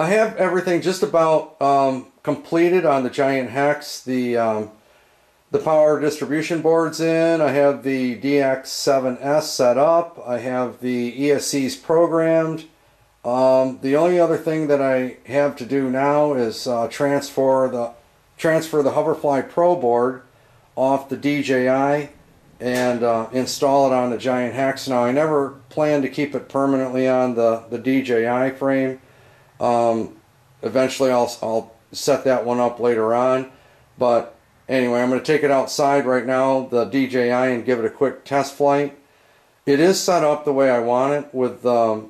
I have everything just about completed on the Giant Hex. The power distribution board's in. I have the DX7S set up. I have the ESCs programmed. The only other thing that I have to do now is transfer the Hoverfly Pro board off the DJI and install it on the Giant Hex. Now, I never planned to keep it permanently on the DJI frame. Eventually, I'll set that one up later on, but anyway, I'm going to take it outside right now, the DJI, and give it a quick test flight. It is set up the way I want it with the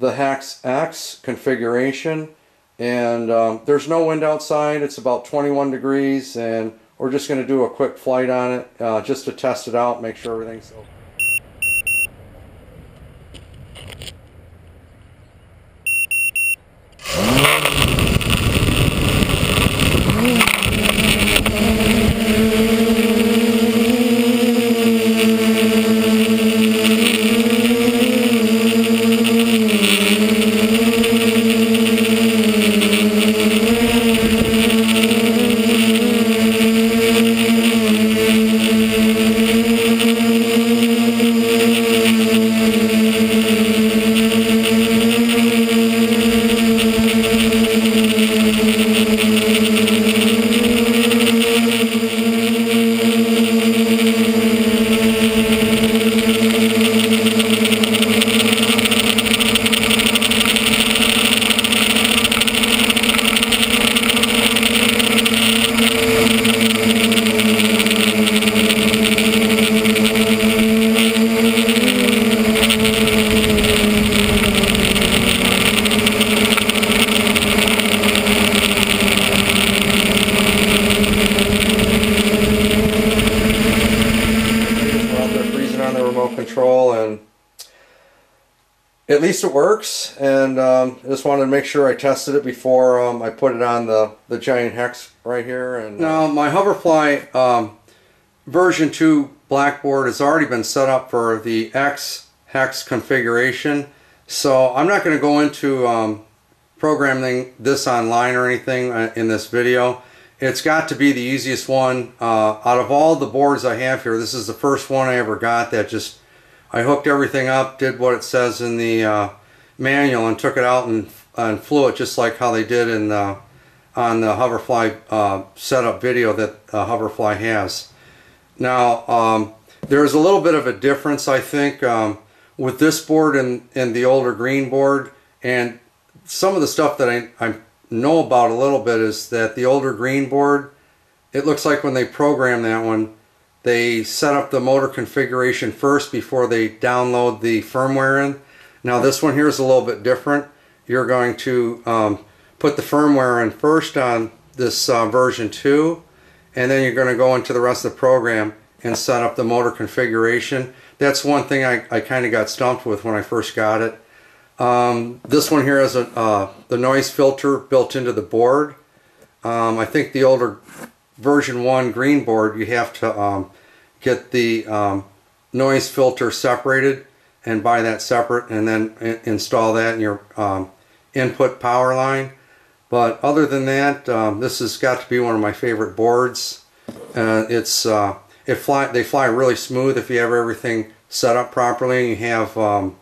Hex-X configuration, and there's no wind outside. It's about 21 degrees, and we're just going to do a quick flight on it just to test it out, make sure everything's okay. Control, and at least it works. And I just wanted to make sure I tested it before I put it on the Giant Hex right here. And now my Hoverfly version 2 blackboard has already been set up for the Hex configuration, so I'm not going to go into programming this online or anything in this video. It's got to be the easiest one out of all the boards I have here. This is the first one I ever got that just, I hooked everything up, did what it says in the manual, and took it out and flew it just like how they did in on the Hoverfly setup video that Hoverfly has. Now there's a little bit of a difference, I think, with this board and the older green board, and some of the stuff that I'm know about a little bit is that the older green board, it looks like when they program that one, they set up the motor configuration first before they download the firmware in. Now this one here is a little bit different. You're going to put the firmware in first on this version 2, and then you're going to go into the rest of the program and set up the motor configuration. That's one thing I kind of got stumped with when I first got it. This one here has the noise filter built into the board. I think the older version 1 green board, you have to get the noise filter separated and buy that separate and then install that in your input power line. But other than that, this has got to be one of my favorite boards. They fly really smooth if you have everything set up properly, and you have the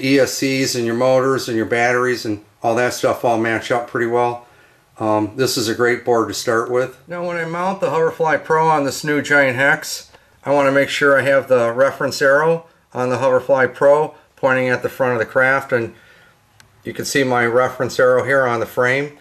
ESCs and your motors and your batteries and all that stuff all match up pretty well. This is a great board to start with. Now when I mount the Hoverfly Pro on this new Giant Hex, I want to make sure I have the reference arrow on the Hoverfly Pro pointing at the front of the craft, and you can see my reference arrow here on the frame.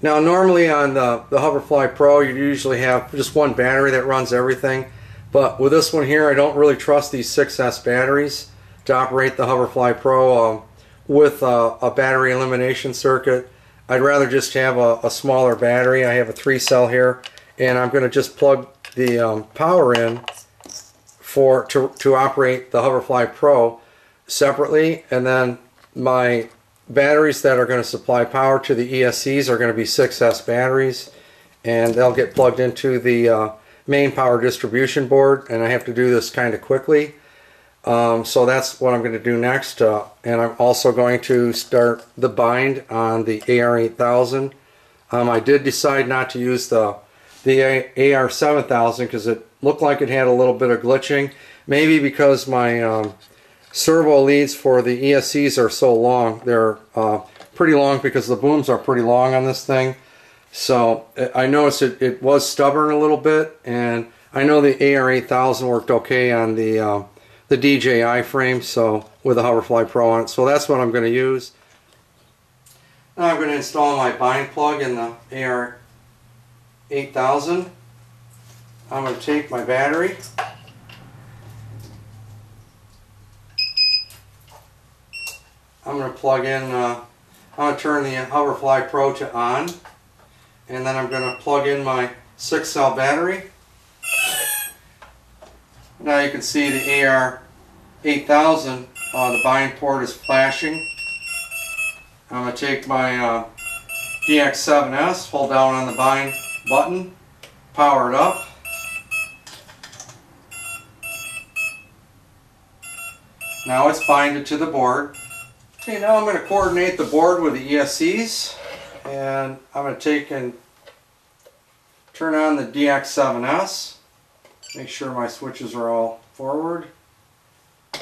Now normally on the Hoverfly Pro you usually have just one battery that runs everything, but with this one here I don't really trust these 6S batteries to operate the Hoverfly Pro with a battery elimination circuit. I'd rather just have a smaller battery. I have a 3-cell here, and I'm going to just plug the power in to operate the Hoverfly Pro separately, and then my batteries that are going to supply power to the ESCs are going to be 6S batteries, and they'll get plugged into the main power distribution board, and I have to do this kind of quickly. So that's what I'm going to do next, and I'm also going to start the bind on the AR8000. I did decide not to use the AR7000 because it looked like it had a little bit of glitching, maybe because my servo leads for the ESCs are so long. They're pretty long because the booms are pretty long on this thing. So I noticed it was stubborn a little bit, and I know the AR8000 worked okay on the DJI frame, so with the Hoverfly Pro on it. So that's what I'm going to use. Now I'm going to install my bind plug in the AR8000. I'm going to take my battery. I'm going to plug in, I'm going to turn the Hoverfly Pro to on, and then I'm going to plug in my 6-cell battery. Now you can see the AR8000, the bind port is flashing. I'm going to take my DX7S, hold down on the bind button, power it up. Now it's binded to the board. Okay, now I'm going to coordinate the board with the ESCs, and I'm going to take and turn on the DX7S. Make sure my switches are all forward.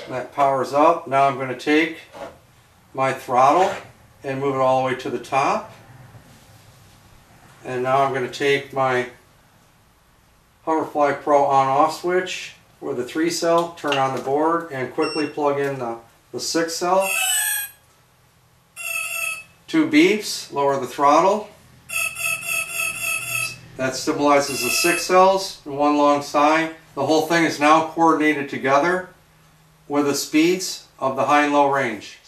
And that powers up. Now I'm going to take my throttle and move it all the way to the top. And now I'm going to take my Hoverfly Pro on-off switch with the 3-cell, turn on the board, and quickly plug in the 6-cell. 2 beeps, lower the throttle. That symbolizes the 6 cells in one long sigh. The whole thing is now coordinated together with the speeds of the high and low range.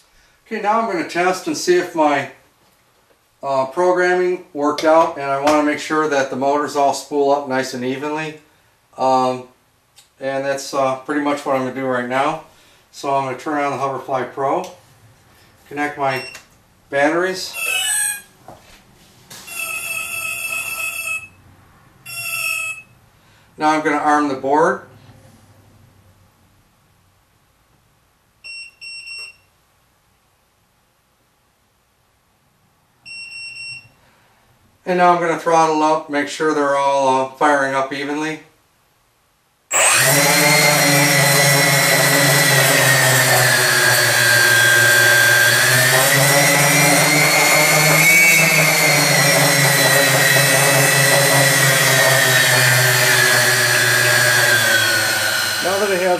Okay, now I'm going to test and see if my programming worked out, and I want to make sure that the motors all spool up nice and evenly. And that's pretty much what I'm going to do right now. So I'm going to turn on the Hoverfly Pro, connect my batteries. Now I'm going to arm the board. And now I'm going to throttle up, make sure they're all firing up evenly.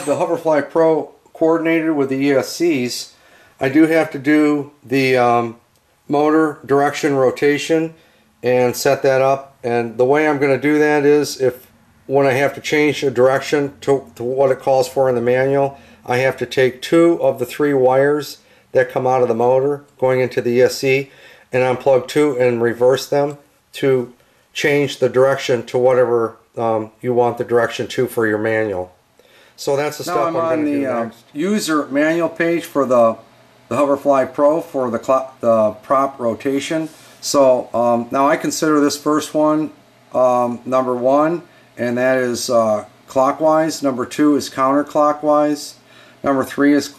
The Hoverfly Pro coordinated with the ESCs, I do have to do the motor direction rotation and set that up, and the way I'm going to do that is when I have to change the direction to what it calls for in the manual, I have to take 2 of the 3 wires that come out of the motor going into the ESC and unplug 2 and reverse them to change the direction to whatever you want the direction to for your manual. So that's the stuff I'm going to do next. Now I'm on the user manual page for the Hoverfly Pro for the prop rotation. So now I consider this first one number 1, and that is clockwise. Number 2 is counterclockwise. Number 3 is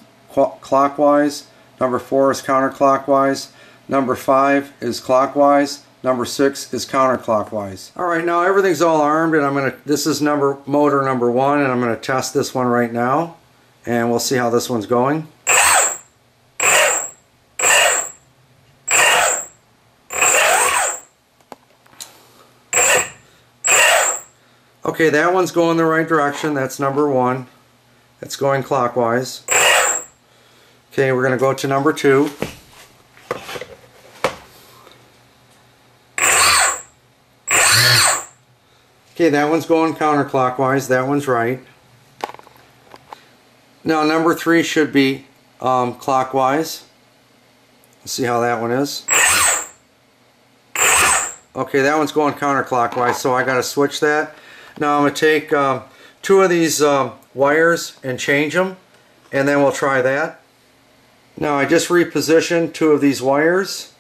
clockwise. Number 4 is counterclockwise. Number 5 is clockwise. Number 6 is counterclockwise. Alright, now everything's all armed, and this is motor number 1, and I'm going to test this one right now, and we'll see how this one's going. Okay, that one's going the right direction. That's number 1. It's going clockwise. Okay, we're going to go to number 2. Okay, that one's going counterclockwise. That one's right. Now number 3 should be clockwise. Let's see how that one is. Okay, that one's going counterclockwise, so I got to switch that. Now I'm going to take 2 of these wires and change them, and then we'll try that. Now I just repositioned 2 of these wires,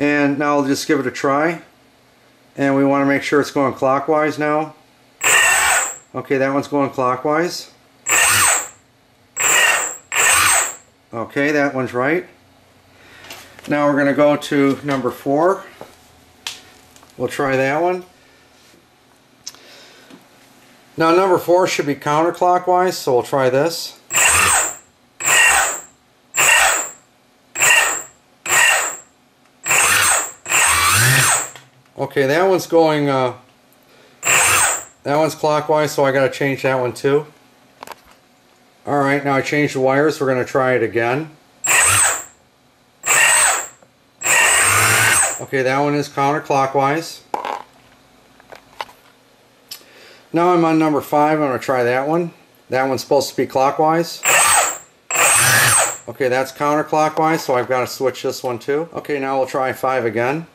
and now I'll just give it a try. And we want to make sure it's going clockwise now. Okay, that one's going clockwise. Okay, that one's right. Now we're going to go to number 4. We'll try that one. Now number 4 should be counterclockwise, so we'll try this. Okay, that one's going, that one's clockwise, so I got to change that one too. Alright, now I changed the wires, we're going to try it again. Okay, that one is counterclockwise. Now I'm on number 5, I'm going to try that one. That one's supposed to be clockwise. Okay, that's counterclockwise, so I've got to switch this one too. Okay, now we'll try 5 again.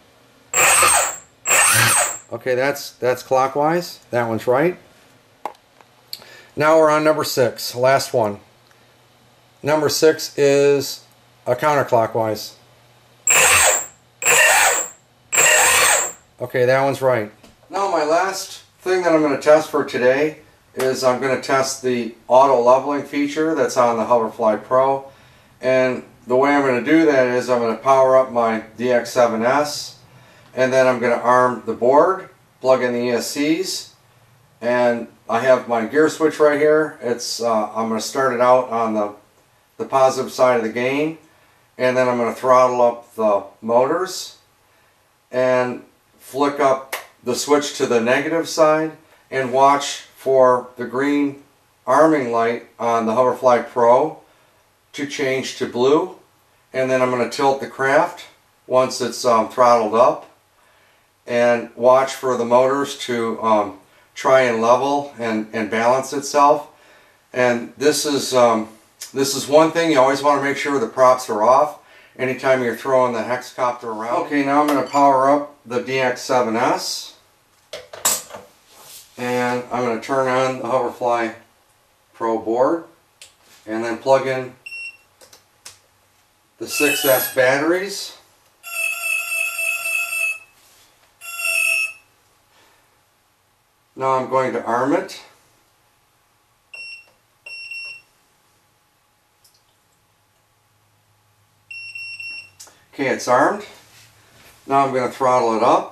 Okay, that's clockwise. That one's right. Now we're on number 6, last one. Number 6 is a counterclockwise. Okay, that one's right. Now my last thing that I'm going to test for today is I'm going to test the auto leveling feature that's on the Hoverfly Pro. And the way I'm going to do that is I'm going to power up my DX7S, and then I'm going to arm the board, plug in the ESCs, and I have my gear switch right here. It's I'm going to start it out on the positive side of the gain, and then I'm going to throttle up the motors and flick up the switch to the negative side and watch for the green arming light on the Hoverfly Pro to change to blue, and then I'm going to tilt the craft once it's throttled up and watch for the motors to try and level and balance itself. And this is one thing you always want to make sure the props are off anytime you're throwing the hexcopter around. Okay, now I'm going to power up the DX7S and I'm going to turn on the Hoverfly Pro board and then plug in the 6S batteries. Now I'm going to arm it. Okay, it's armed. Now I'm going to throttle it up.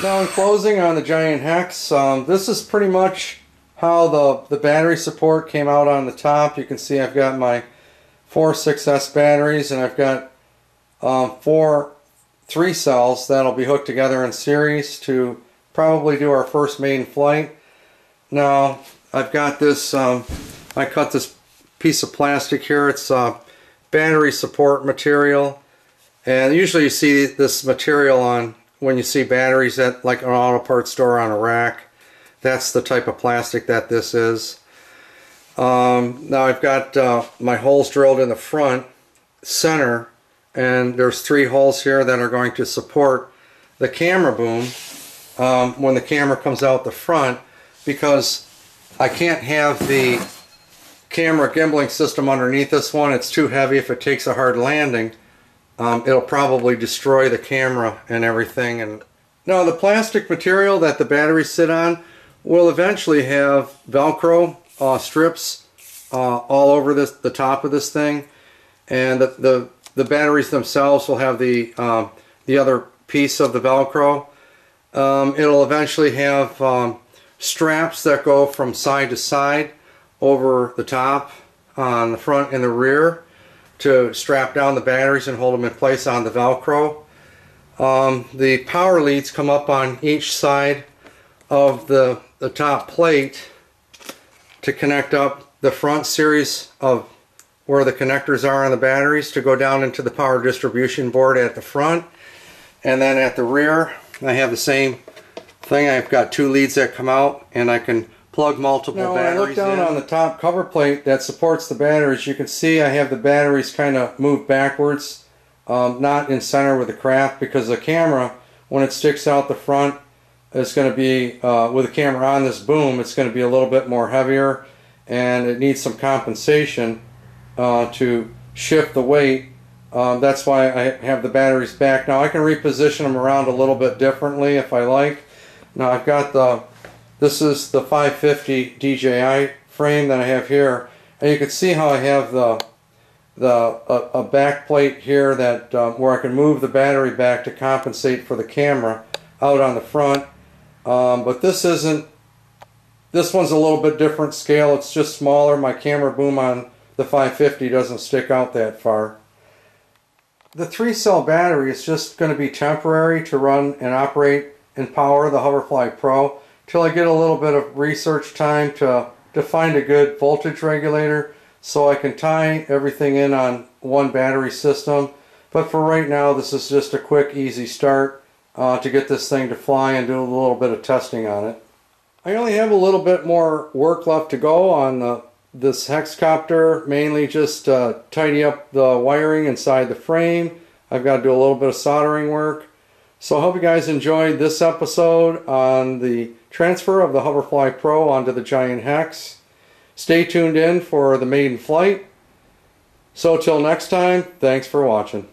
Now in closing on the Giant Hex, this is pretty much how the battery support came out on the top. You can see I've got my 4 6S batteries and I've got 3 cells that'll be hooked together in series to probably do our first maiden flight. Now I've got this, I cut this piece of plastic here. It's battery support material, and usually you see this material on when you see batteries at like an auto parts store on a rack. That's the type of plastic that this is. Now I've got my holes drilled in the front center, and there's 3 holes here that are going to support the camera boom when the camera comes out the front, because I can't have the camera gimbaling system underneath this one. It's too heavy. If it takes a hard landing, it'll probably destroy the camera and everything. And now the plastic material that the batteries sit on will eventually have Velcro strips all over the top of this thing, and the batteries themselves will have the other piece of the Velcro. It'll eventually have straps that go from side to side over the top on the front and the rear to strap down the batteries and hold them in place on the Velcro. The power leads come up on each side of the top plate to connect up the front series of where the connectors are on the batteries to go down into the power distribution board at the front. And then at the rear, I have the same thing. I've got two leads that come out, and I can plug multiple batteries in. Now, when I look down on the top cover plate that supports the batteries, you can see I have the batteries kind of moved backwards, not in center with the craft, because the camera, when it sticks out the front, it's going to be, with the camera on this boom, it's going to be a little bit more heavier, and it needs some compensation to shift the weight. That's why I have the batteries back. Now I can reposition them around a little bit differently if I like. Now I've got the, this is the 550 DJI frame that I have here, and you can see how I have a back plate here that where I can move the battery back to compensate for the camera out on the front. But this isn't, this one's a little bit different scale. It's just smaller. My camera boom on the 550 doesn't stick out that far. The 3-cell battery is just going to be temporary to run and operate and power the Hoverfly Pro till I get a little bit of research time to find a good voltage regulator so I can tie everything in on one battery system. But for right now, this is just a quick, easy start to get this thing to fly and do a little bit of testing on it. I only have a little bit more work left to go on this Hex-Copter, mainly just tidy up the wiring inside the frame. I've got to do a little bit of soldering work. So I hope you guys enjoyed this episode on the transfer of the Hoverfly Pro onto the Giant Hex. Stay tuned in for the maiden flight. So till next time, thanks for watching.